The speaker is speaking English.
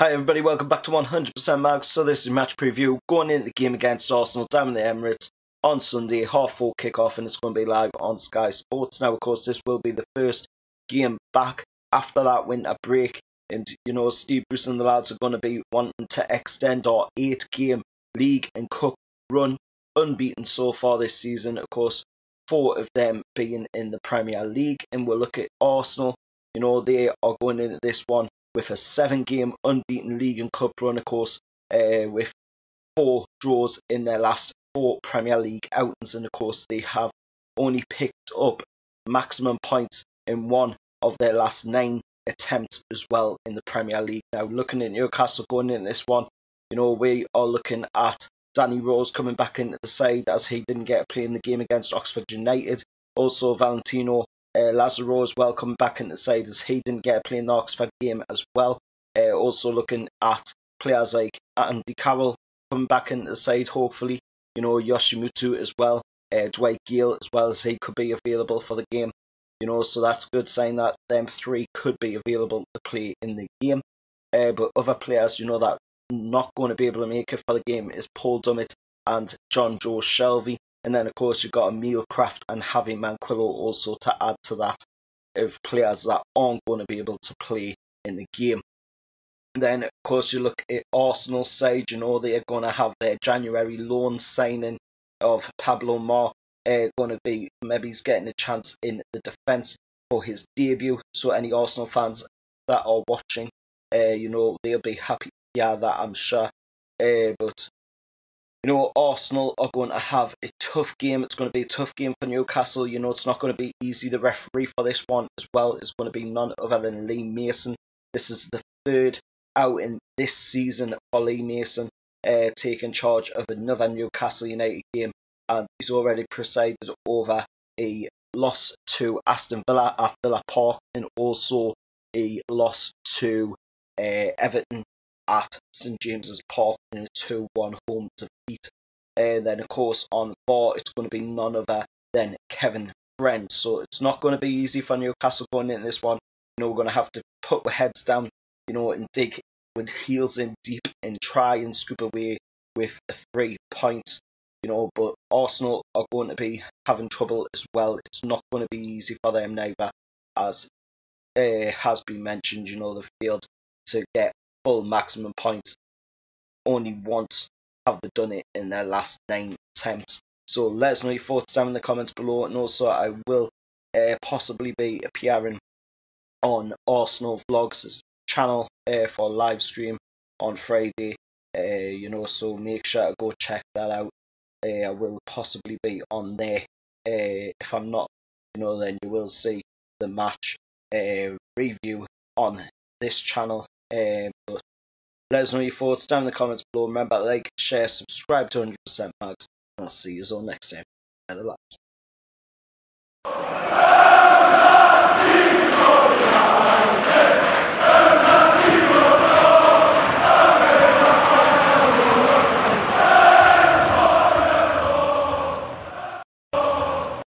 Hi everybody, welcome back to 100% MAGS. So this is match preview going into the game against Arsenal down in the Emirates on Sunday, 4:30 kickoff, and it's going to be live on Sky Sports. Now, of course, this will be the first game back after that winter break, and you know Steve Bruce and the lads are going to be wanting to extend our 8-game league and cup run, unbeaten so far this season. Of course, 4 of them being in the Premier League, and we'll look at Arsenal. You know they are going into this one with a 7-game unbeaten league and cup run, of course, with 4 draws in their last 4 Premier League outings, and of course they have only picked up maximum points in 1 of their last 9 attempts as well in the Premier League. Now, looking at Newcastle going in this one, you know we are looking at Danny Rose coming back into the side as he didn't get a play in the game against Oxford United. Also Valentino Lazaro as well coming back into the side as he didn't get a play in the Oxford game as well. Also looking at players like Andy Carroll coming back into the side, hopefully. You know, Yoshimutu as well, Dwight Gale as well, as he could be available for the game. You know, so that's a good sign that them 3 could be available to play in the game. But other players, you know, that not going to be able to make it for the game is Paul Dummett and John Joe Shelvy. And then, of course, you've got Emil Kraft and Javi Manquillo also to add to that of players that aren't going to be able to play in the game. And then, of course, you look at Arsenal's side. You know, they're going to have their January loan signing of Pablo Mar. Going to be, maybe he's getting a chance in the defence for his debut. So any Arsenal fans that are watching, you know, they'll be happy to hear that, I'm sure. But you know, Arsenal are going to have a tough game. It's going to be a tough game for Newcastle. You know, it's not going to be easy. The referee for this one as well is going to be none other than Lee Mason. This is the 3rd outing this season for Lee Mason, taking charge of another Newcastle United game. And he's already presided over a loss to Aston Villa at Villa Park, and also a loss to Everton at St James's Park in a 2-1 home defeat. And then, of course, on VAR, it's going to be none other than Kevin Friend. So it's not going to be easy for Newcastle going in this one. You know, we're going to have to put our heads down, you know, and dig with heels in deep and try and scoop away with 3 points. You know, but Arsenal are going to be having trouble as well. It's not going to be easy for them neither, as has been mentioned. You know, they've failed to get full maximum points. Only once have they done it in their last 9 attempts. So let us know your thoughts down in the comments below, and also I will possibly be appearing on Arsenal Vlogs channel for a live stream on Friday. You know, so make sure to go check that out. I will possibly be on there. If I'm not, you know, then you will see the match review on this channel. But let us know your thoughts down in the comments below. Remember, like, share, subscribe to 100% MAGS, and I'll see you all next time. Bye, the lads.